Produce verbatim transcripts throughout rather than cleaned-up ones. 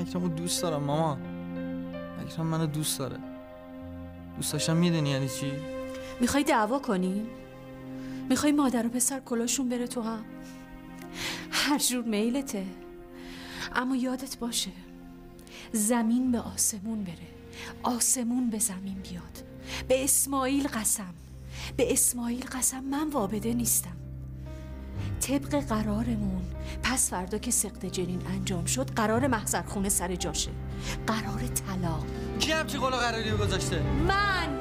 اکرمو دوست دارم ماما. اکرم منو دوست داره. دوست داشتم میدونی یعنی چی؟ میخوای دعوا کنی؟ میخوای مادر و پسر کلاشون بره تو هم؟ هر جور میلته. اما یادت باشه زمین به آسمون بره، آسمون به زمین بیاد. به اسماعیل قسم، به اسماعیل قسم، من وابده نیستم. طبق قرارمون پس فردا که سقط جنین انجام شد قرار محضرخونه سر جاشه، قرار طلاق. کی همچی قول قراری گذاشته؟ من.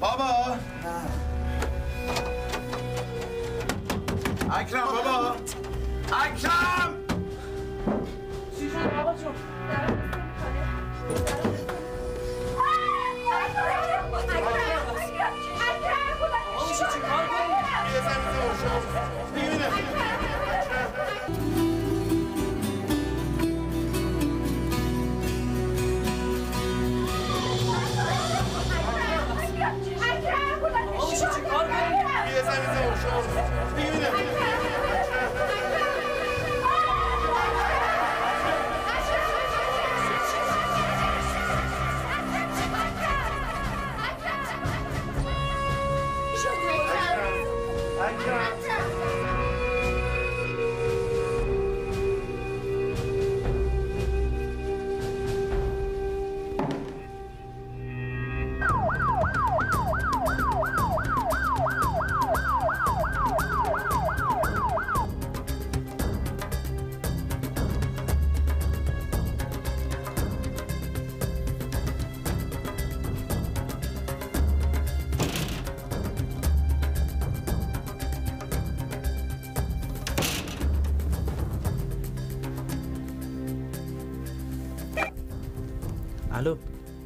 بابا اکرم، بابا اکرم، چی شد بابا جون؟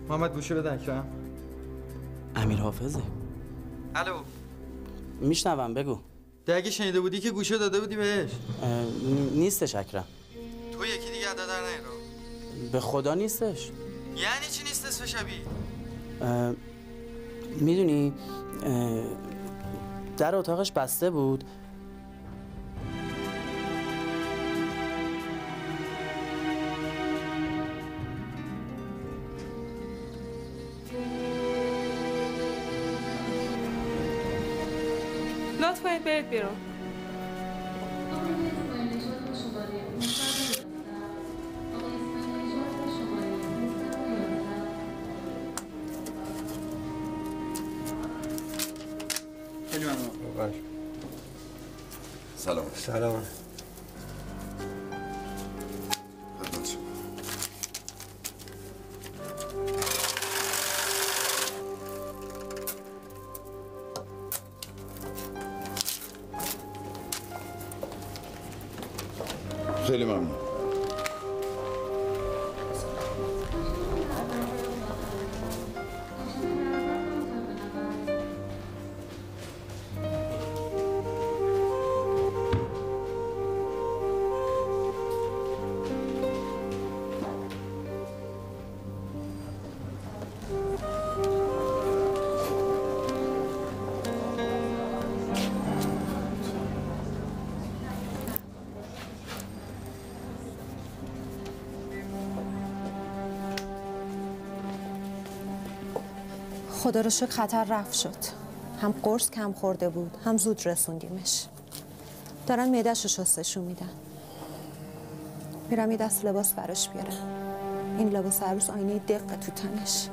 محمد گوشه بده اکرم. امیر حافظه. الو. میشنوم، بگو. دیگه شنیده بودی که گوشه داده بودی بهش؟ نیستش اکرم. تو یکی دیگه ادا در نیرو. به خدا نیستش. یعنی چی نیستش فشبی؟ میدونی در اتاقش بسته بود. Piero. سلام. سلام. خیلی ممنون. خدا رو شکر خطر رفع شد. هم قرص کم خورده بود، هم زود رسوندیمش. دارن معده‌ش رو شستشو میدن. میرم یه دست لباس براش بیارم. این لباس عروس آینه دقه تو تنش.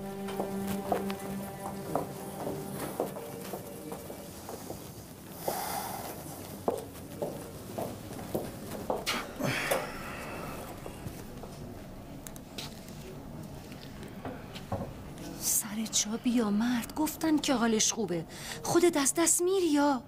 یا مرد گفتن که حالش خوبه، خودت از دست میری یا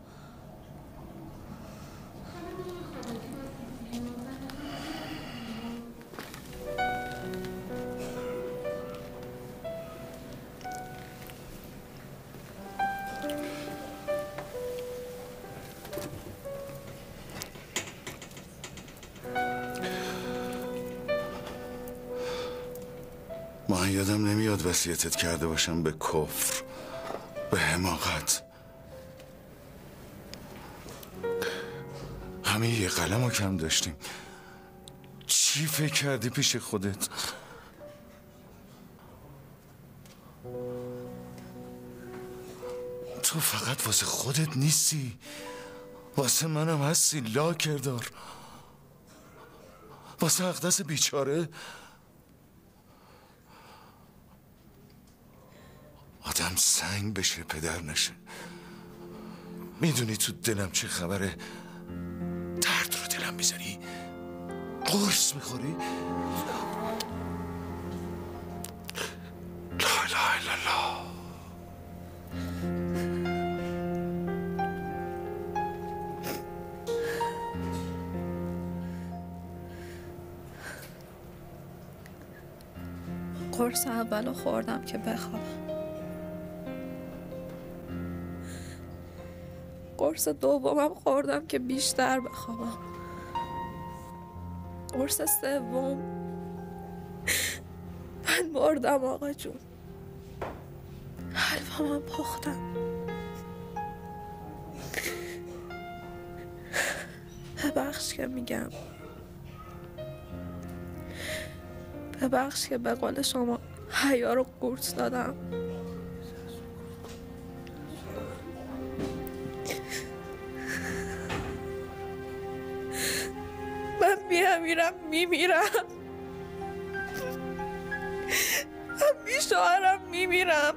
یادم نمیاد وصیتت کرده باشم به کفر، به حماقت. همه یه قلم رو کم داشتیم. چی فکر کردی پیش خودت؟ تو فقط واسه خودت نیستی، واسه منم هستی لاکردار، واسه اقدس بیچاره. آدم سنگ بشه پدر نشه. میدونی تو دلم چه خبره؟ درد رو دلم میزنی، قرص میخوری. لا لا لا لا. قرص اولو خوردم که بخوابم. قرص دومم خوردم که بیشتر بخوابم. قرص سوم من مردم آقا جون. حلوامم پختم. ببخش که میگم، ببخش که به قول شما حیا رو قورت دادم. من میمیرم میمیرم من بی شوهرم میمیرم.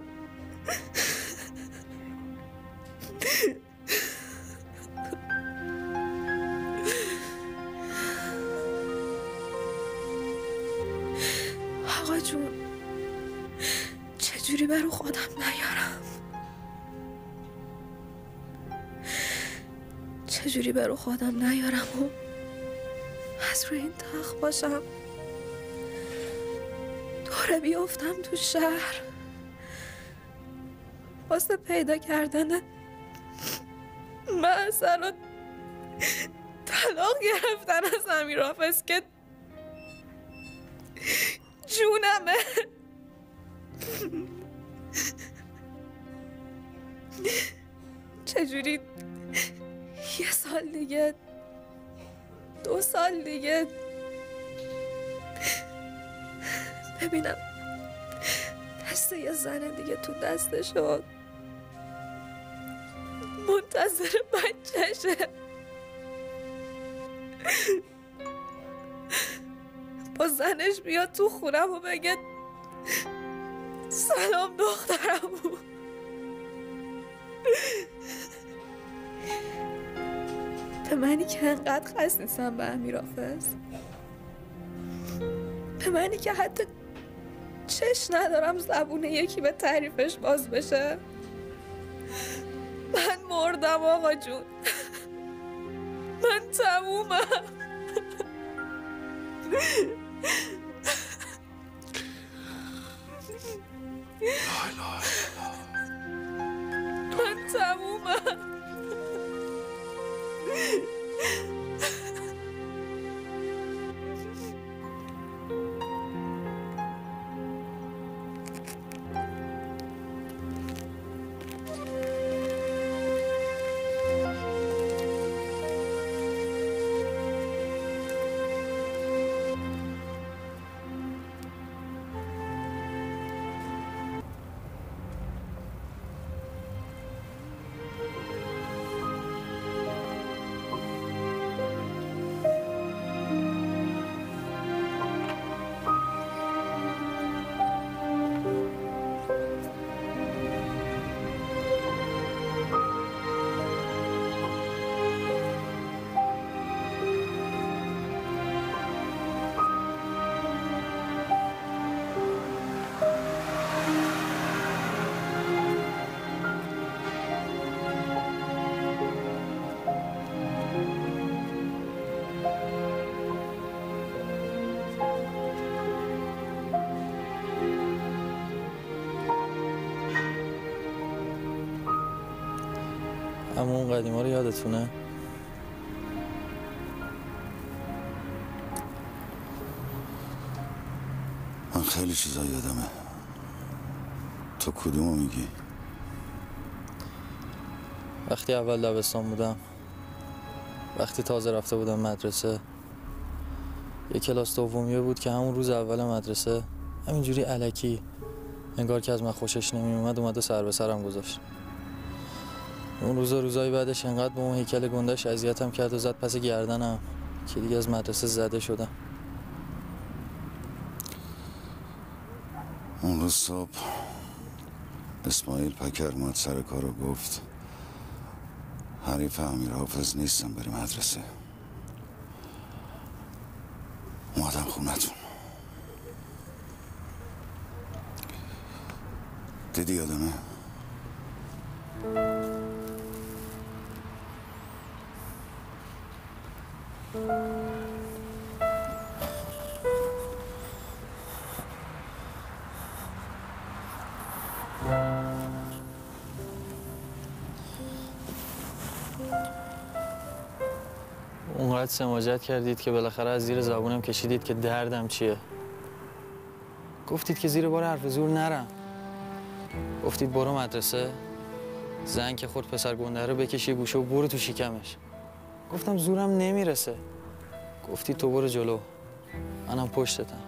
آقا جون چجوری برو خودم نیارم، چجوری برو خودم نیارم و از روی این تخت باشم، دوره بیافتم تو شهر واسه پیدا کردن مثل و طلاق گرفتن از امیر حافظ که جونمه. چجوری یه سال دیگه، دو سال دیگه ببینم دست یه زن دیگه تو دستشون منتظر بچه‌شه، با زنش بیاد تو خونم و بگه سلام دخترمو. به منی که انقدر خست نیستم به امیر حافظ، به منی که حتی چش ندارم زبون یکی به تعریفش باز بشه. من مردم آقا جون، من تمومم. من تمومم. اون قدیما رو یادتونه؟ من خیلی چیزا یادمه. تو کدومو میگی؟ وقتی اول دبستان بودم، وقتی تازه رفته بودم مدرسه، یه کلاس دومیه بود که همون روز اول مدرسه همینجوری الکی، انگار که از من خوشش نمیومد، اومد و سر به سرم گذاشت. اون روزا روزای بعدش انقدر به اون هیکل گندش اذیتم کرد و زد پس گردنم که دیگه از مدرسه زده شدم. اون روز صبح اسماعیل پکر ماد سر کار و گفت حریف امیر حافظ نیستم، بریم مدرسه. اومدم خونتون. دیدی یادمه؟ اونقدر سماجت کردید که بالاخره از زیر زبونم کشیدید که دردم چیه. گفتید که زیر بار حرف زور نرم. گفتید برو مدرسه، زن که خود پسر گنده رو بکشی گوشه و برو تو شکمش. گفتم زورم نمیرسه. گفتید تو برو جلو، منم پشتتم.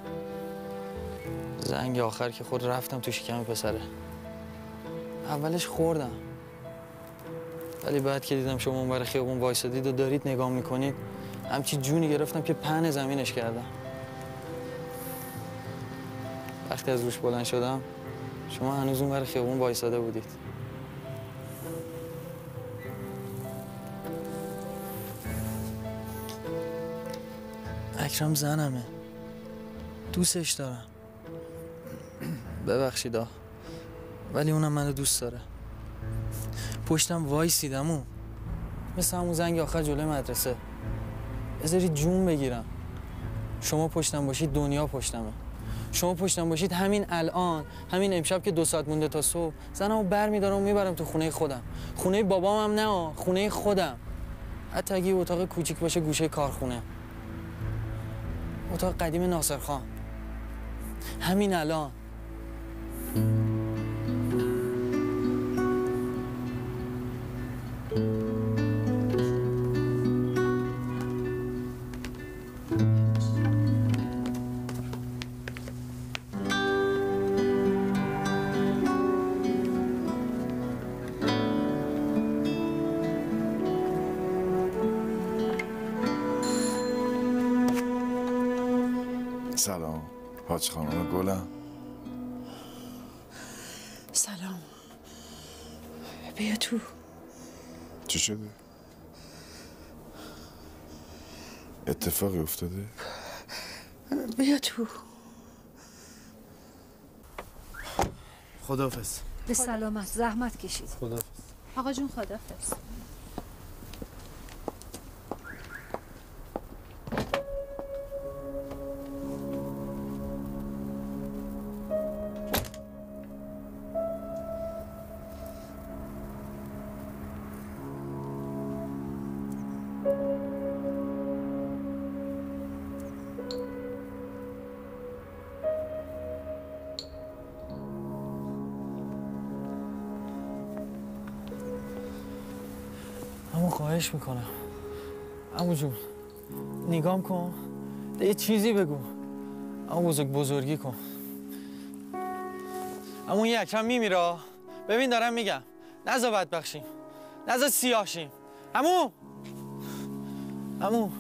زنگ آخر که خود رفتم تو شکم پسره. اولش خوردم، ولی بعد که دیدم شما اونور خیابون وایسادید و دارید نگاه میکنید، همچی جونی گرفتم که پهن زمینش کردم. وقتی از روش بلند شدم، شما هنوز اونور خیابون وایساده بودید. اکرم زنمه، دوستش دارم. ببخشید آه، ولی اونم منو دوست داره. پشتم وایسیدم، اون مثل همون زنگ آخر جلوی مدرسه. بذاری جون بگیرم. شما پشتم باشید دنیا پشتمه. شما پشتم باشید همین الان، همین امشب که دو ساعت مونده تا صبح، زنمو برمیدارم و میبرم تو خونه خودم. خونه بابامم نه، خونه خودم. حتی اگه اتاق کوچیک باشه گوشه کارخونه. اتاق قدیم ناصر خان. همین الان. سلام، حاج خانم گلم. سلام. بیا تو. چی شده؟ اتفاقی افتاده؟ بیا تو. خداحافظ. به سلامت، زحمت کشید. خداحافظ. آقا جون خداحافظ. خواهش میکنم عمو جون، نگام کن، یه چیزی بگو. عمو بزرگ بزرگی کن. عمو این اکرم میمیره. ببین دارم میگم، نذار بدبختشیم، نذار سیاهشیم. عمو عمو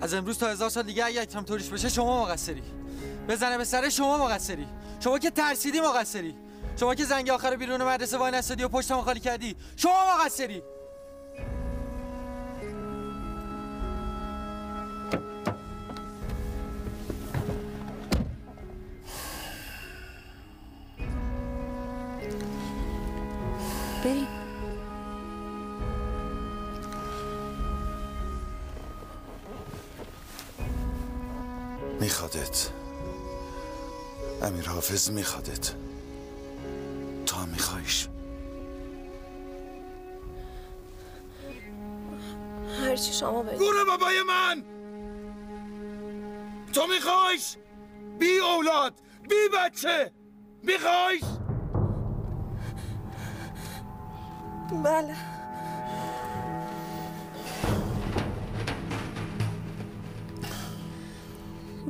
از امروز تا هزار سال دیگه اگه اکرم طوریش بشه شما مقصری. بزنه به سر شما مقصری. شما که ترسیدی مقصری. شما که زنگ آخر بیرون مدرسه وای نستادی و پشتمو خالی کردی، شما مقصری. بریم. میخوادت امیر حافظ، میخوادت تا میخوایش. هرچی شما بگید. گوره بابای من! تو میخوایش؟ بی اولاد، بی بچه، میخوایش؟ بله.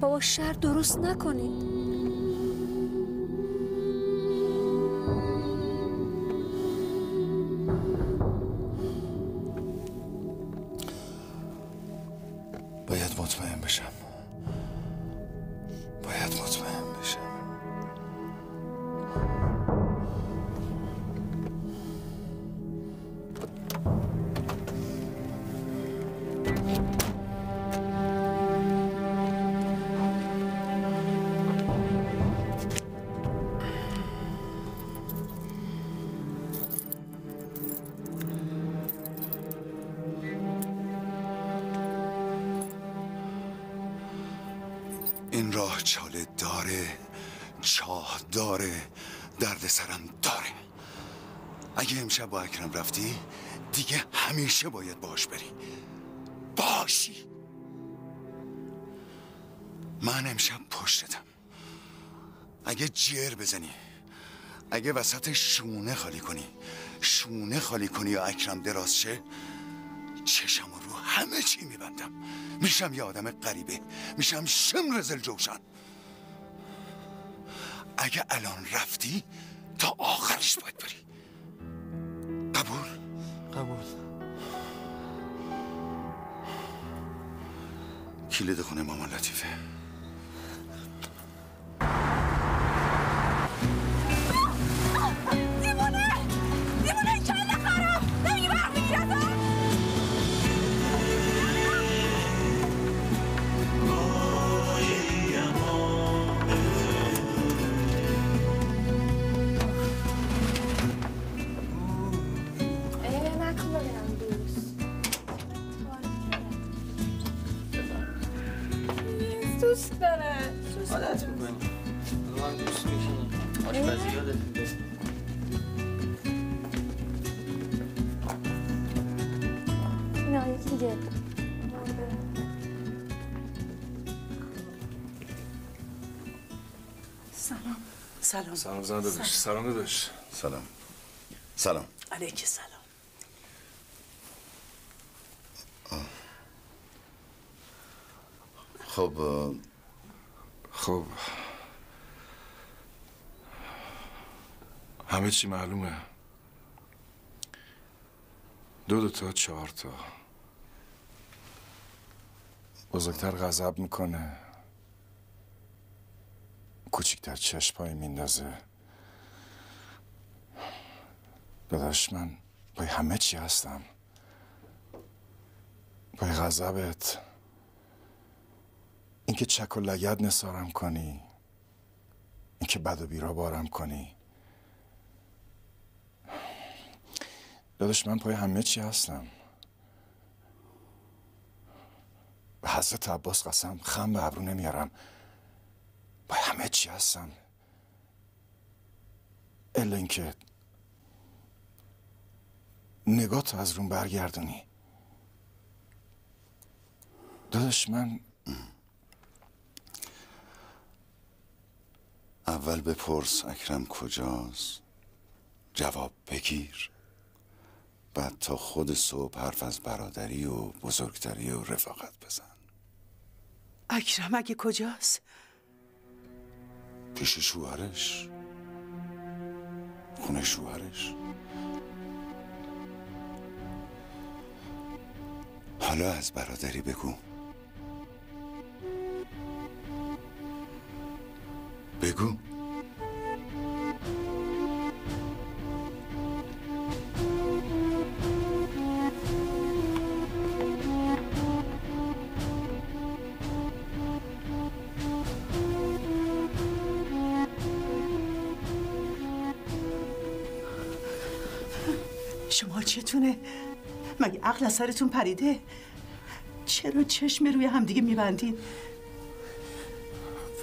بابا شر درست نکنید. باید مطمئن بشم. باید مطمئن بشم. چاله داره، چاه داره، درد سرم داره. اگه امشب با اکرم رفتی دیگه همیشه باید باش بری. باشی من امشب پشتتم. اگه جر بزنی، اگه وسط شونه خالی کنی، شونه خالی کنی یا اکرم دراز شه، چشم رو همه چی میبندم. میشم یه آدم غریبه، میشم شمرزل جوشن. اگه الان رفتی تا آخرش باید بری. قبول؟ قبول. کلید خونه مامان لطیفه. سلام. سلام زن داداش. سلام داداش. سلام. سلام. علیکم سلام. خب خب همه چی معلومه. دو دو تا چهار تا. بزرگتر غضب میکنه، کوچیکتر چشمایی میندازه. داداش من بای همه چی هستم، بای غضبت، اینکه چک و لگد نثارم کنی، اینکه بد و بیرا بارم کنی. داداش من پای همه چی هستم. به حضرت عباس قسم خم به ابرو نمیارم. با همه چی هستم، الا اینکه نگاه تو از روم برگردونی. داداش من اول بپرس اکرم کجاست، جواب بگیر، بعد تا خود صبح حرف از برادری و بزرگتری و رفاقت بزن. اکرم اگه کجاست؟ پیش شوهرش، خونه شوهرش. حالا از برادری بگو، بگو. شما چتونه؟ مگه عقل از سرتون پریده؟ چرا چشم روی همدیگه میبندین؟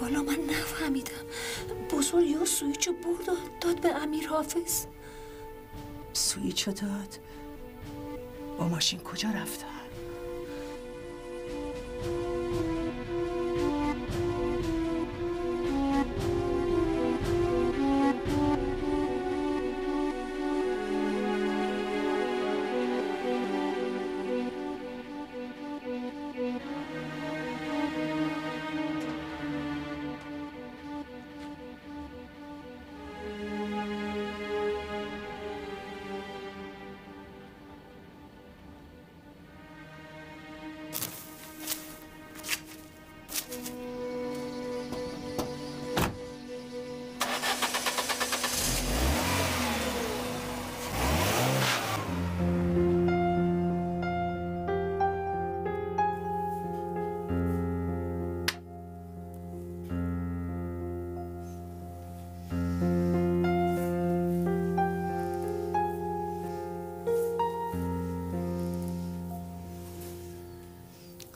والا من نفهمیدم. بزرگ یا سویچو برد و داد به امیر حافظ. سویچو داد؟ با ماشین کجا رفتن؟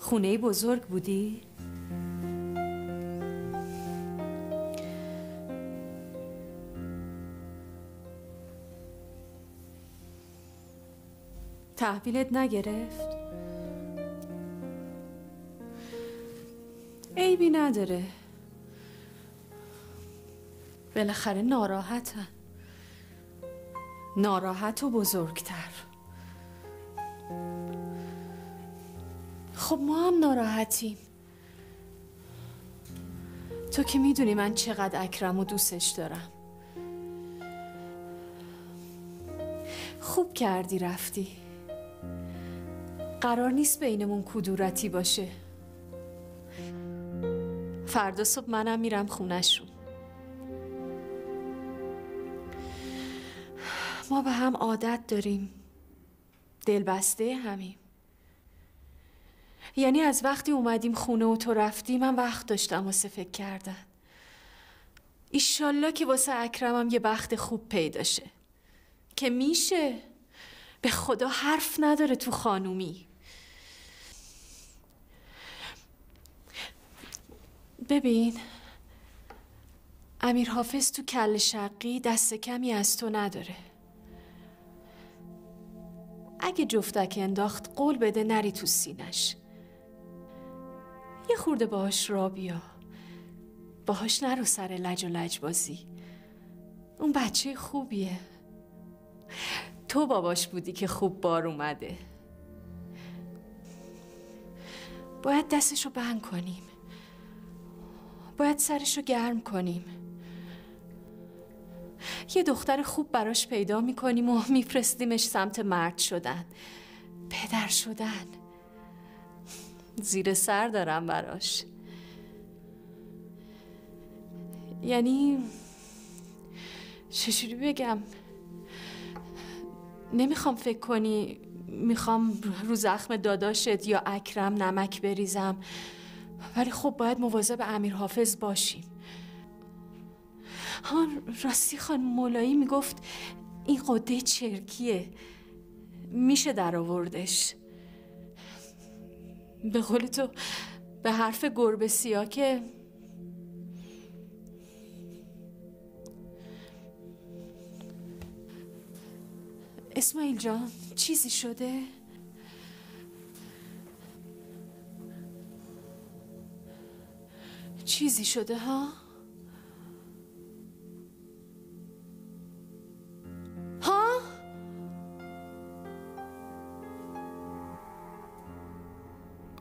خونه بزرگ بودی؟ تحویلت نگرفت؟ عیبی نداره، بالاخره ناراحتن، ناراحت و بزرگتر. خب ما هم ناراحتیم. تو که میدونی من چقدر اکرم و دوستش دارم. خوب کردی رفتی، قرار نیست بینمون کدورتی باشه. فردا صبح منم میرم خونه‌شون. ما به هم عادت داریم، دلبسته همیم. یعنی از وقتی اومدیم خونه و تو رفتی من وقت داشتم واسه فکر کردن. ایشالله که واسه اکرمم یه بخت خوب پیدا شه، که میشه. به خدا حرف نداره تو خانومی. ببین، امیر حافظ تو کل شقی دست کمی از تو نداره. اگه جفتک انداخت قول بده نری تو سینش. یه خورده باهاش را بیا، باهاش نرو سر لج و لج بازی. اون بچه خوبیه، تو باباش بودی که خوب بار اومده. باید دستشو بند کنیم، باید سرشو گرم کنیم. یه دختر خوب براش پیدا میکنیم و میفرستیمش سمت مرد شدن، پدر شدن. زیر سر دارم براش. یعنی چجوری بگم؟ نمیخوام فکر کنی میخوام رو زخم داداشت یا اکرم نمک بریزم، ولی خب باید مواظب امیر حافظ باشیم. ها، راستی خانم مولایی میگفت این قده چرکیه، میشه در آوردش. به قول تو به حرف گربه سیا که اسماعیل جان چیزی شده؟ چیزی شده ها؟ ها؟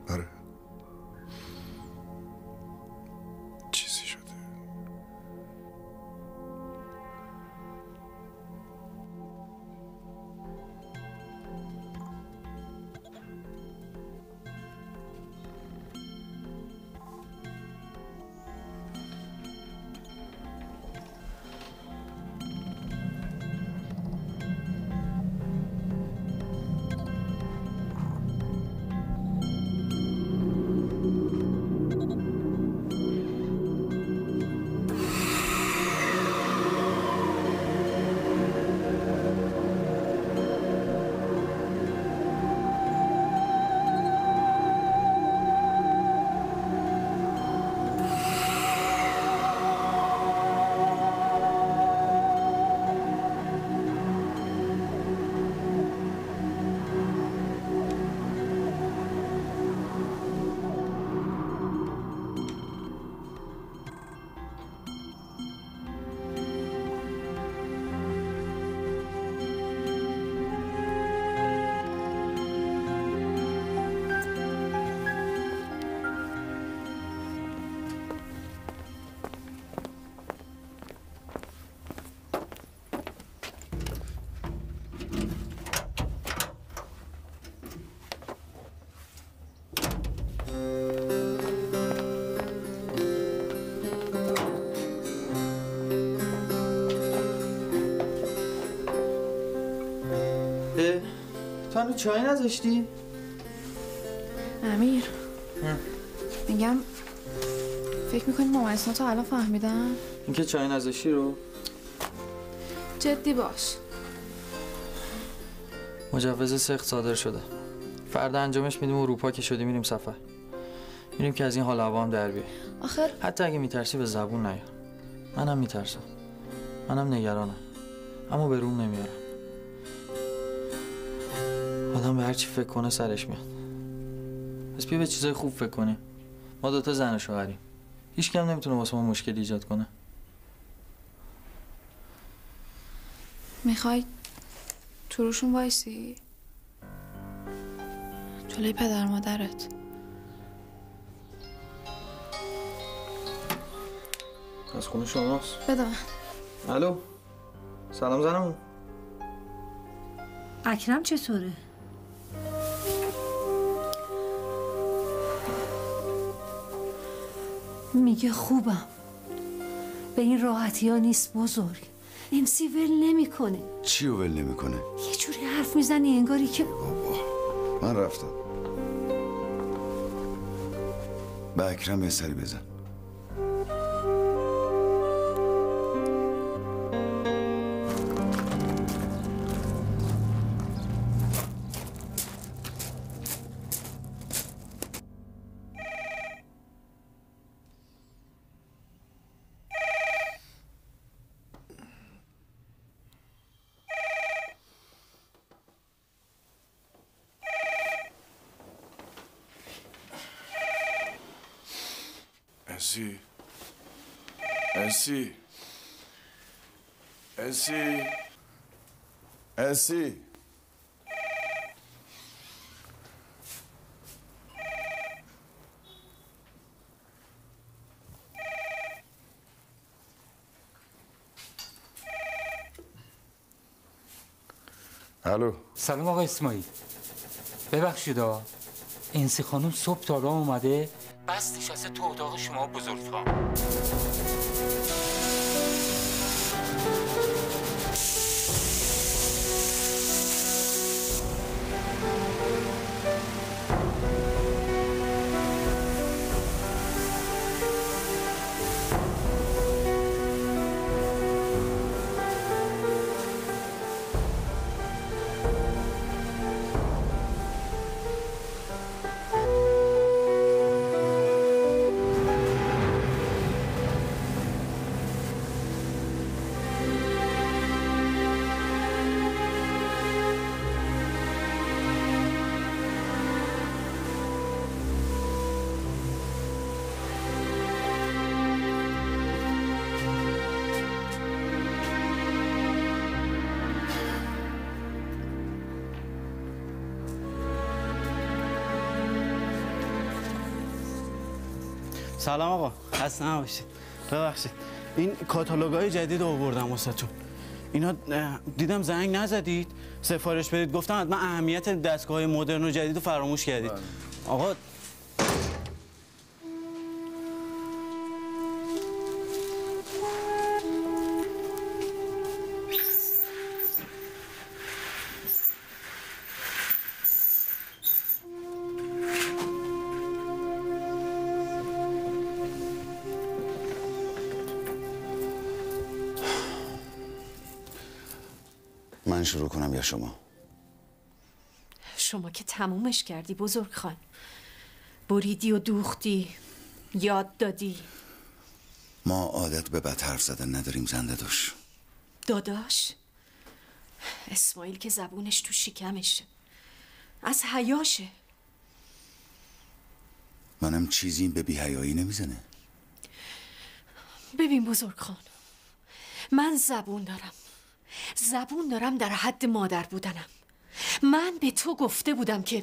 آره چیزی شده. هنو چای نذاشتی؟ امیر میگم فکر میکنی ماما اسنا تا الان فهمیدن؟ اینکه چای نذاشتی رو؟ جدی باش. مجوز سخت صادر شده، فردا انجامش میدیم اروپا که شدی میریم سفر. میریم که از این حال هوا هم در بیای. آخر حتی اگه میترسی به زبون نیار. منم میترسم، منم نگرانم، اما به روم نمیارم. آدم به هر چی فکر کنه سرش میاد. پس بیا به چیزای خوب فکر کنیم. ما دوتا زن و شوهریم، هیچ کم نمیتونه واسه ما مشکل ایجاد کنه. میخوای تو روشون وایسی؟ جلوی پدر مادرت؟ از خونه شماست؟ بده من. الو، سلام زنم. اکرم چطوره؟ میگه خوبم. به این راحتی ها نیست بزرگ. امسی ول نمیکنه. چی رو ول نمیکنه؟ یه جوری حرف میزنی انگاری که بابا من رفتم. به اکرم یه سری بزن. انسی، انسی، انسی، انسی، الو. سلام آقا اسماعیل. ببخشید آقا، انسی خانم صبح تا راه اومده بس نشسته تو اتاق شما بزرگوار. سلام آقا، خسته نباشید. ببخشید این کاتالوگای جدید آوردم واسهتون. اینا دیدم زنگ نزدید سفارش بدید، گفتم حتما اهمیت دستگاه‌های مدرن و جدید رو فراموش کردید. آقا من شروع کنم یا شما؟ شما که تمومش کردی بزرگ خان. بریدی و دوختی، یاد دادی. ما عادت به بد حرف زدن نداریم زنده داش. داداش؟ اسماعیل که زبونش تو شکمشه، از حیاشه. منم چیزی به بی‌حیایی نمیزنه. ببین بزرگ خان، من زبون دارم، زبون دارم در حد مادر بودنم. من به تو گفته بودم که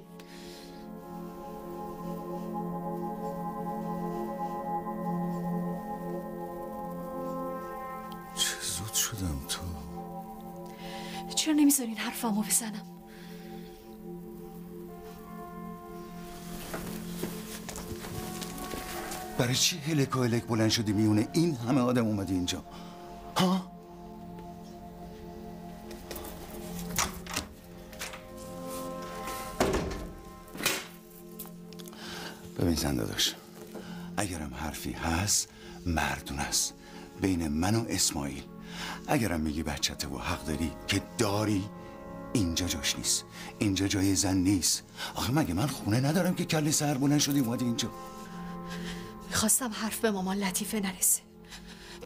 چه زود شدم تو. چرا نمیذارین حرفمو بزنم؟ برای چی هلک و هلک بلند شدی میونه این همه آدم اومدی اینجا؟ ها؟ ببین زنده داشت، اگرم حرفی هست مردون است بین من و اسماعیل. اگرم میگی بچته و حق داری که داری، اینجا جاش نیست، اینجا جای زن نیست. آخه مگه من خونه ندارم که کله سر بلند شدی اومدی اینجا؟ میخواستم حرف به مامان لطیفه نرسه،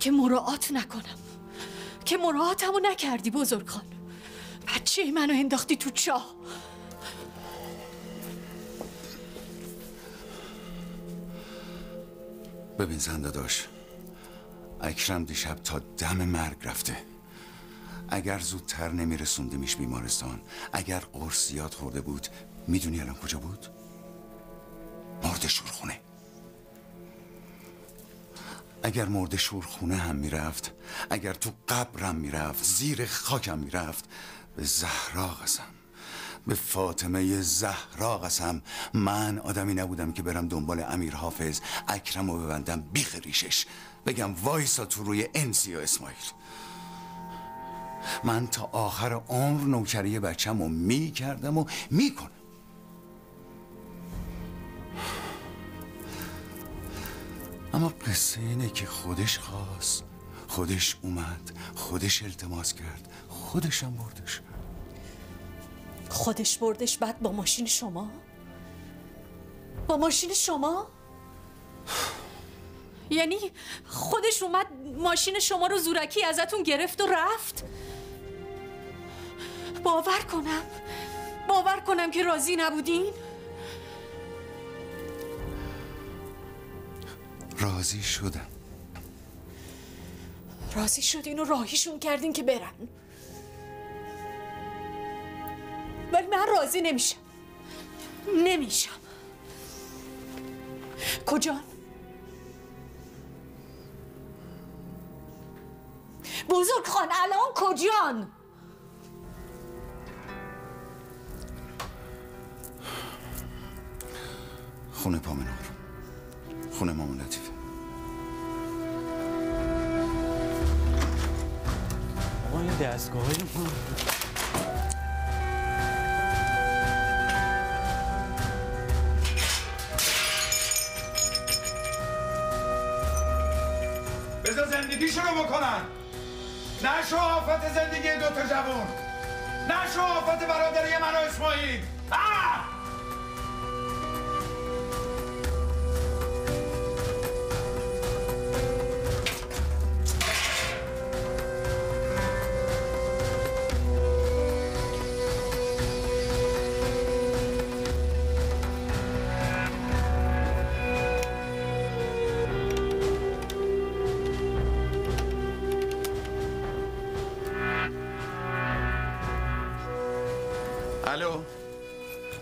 که مراعات نکنم، که مراعاتمو نکردی بزرگان. بچه منو انداختی تو چاه. ببین زن داداش، اکرم دیشب تا دم مرگ رفته. اگر زودتر نمیرسوندیمش بیمارستان، اگر قرص زیاد خورده بود، میدونی الان کجا بود؟ مرده شورخونه. اگر مرده شورخونه هم میرفت، اگر تو قبرم میرفت، زیر خاکم میرفت، به زهرا قسم، به فاطمه زهرا قسم، من آدمی نبودم که برم دنبال امیر حافظ اکرم رو ببندم بیخ ریشش، بگم وایسا تو روی انسی و اسماعیل. من تا آخر عمر نوکری بچم رو میکردم و میکنم. اما قصه اینه که خودش خواست، خودش اومد، خودش التماس کرد، خودشم بردش. خودش بردش بعد با ماشین شما؟ با ماشین شما؟ یعنی خودش اومد ماشین شما رو زورکی ازتون گرفت و رفت؟ باور کنم، باور کنم که راضی نبودین؟ راضی شدم. راضی شدین و راهیشون کردین که برن، ولی من راضی نمیشم، نمیشم. کجا؟ بزرگ خان الان کجان؟ خونه پامنار، خونه مامان لطیفه. آقا این دستگاه هایی بذار زندگیشون رو بکنن. نشو آفت زندگی دوتا جوون، نشو آفت برادری من و اسماعیل. آه!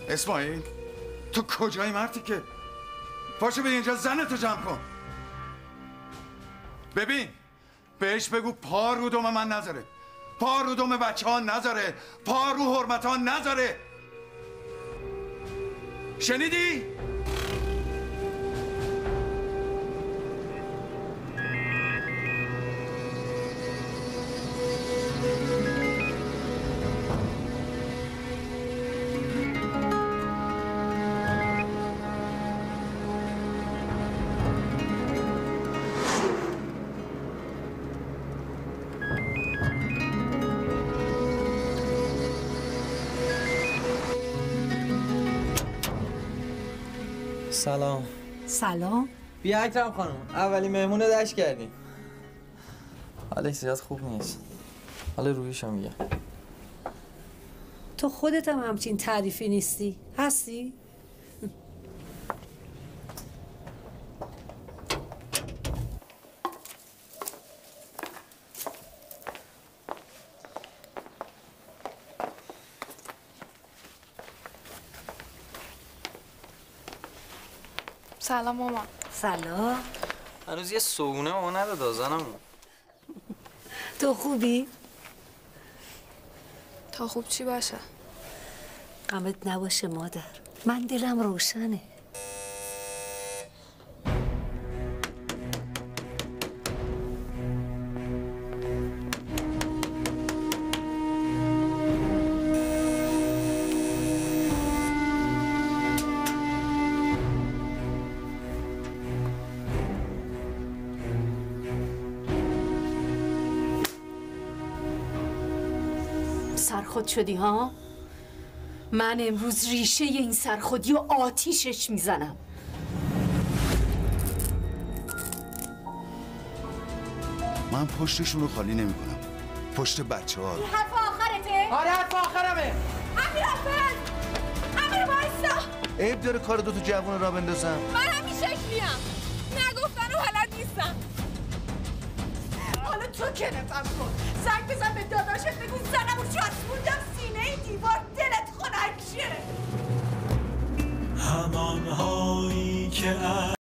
اسماعیل تو کجایی مردی که؟ پاشو به اینجا، زنتو جمع کن. ببین بهش بگو پا رو دوم من نذاره، پا رو دوم بچه ها نذاره، پا رو حرمت ها نذاره. شنیدی؟ سلام. سلام. بیا اکرم خانم، اولی مهمون دشت کردیم. حالش زیاد خوب نیست، حال رویش هم میگم. تو خودت هم همچین تعریفی نیستی، هستی؟ سلام مامان. سلام. هنوز یه سوونه ما ندادا زنمون. تو خوبی؟ تا خوب چی باشه؟ غمت نباشه مادر، من دلم روشنه. سرخود شدی ها؟ من امروز ریشه این سرخودی و آتیشش میزنم. من پشتشون رو خالی نمی کنم. پشت بچه ها. این حرف آخرته؟ آره حرف آخرمه. امیر حافظ! امیر بایستا! عیب داره کار دوتا جوان را بندازم. من همین شکلیم. نگفتن و حالت نیستم. حالا تو که نفهم کن. زنگ بزن به داداشت بگو زنم و چسبوندم سینه دیوار دلت خنک شه. همانهایی که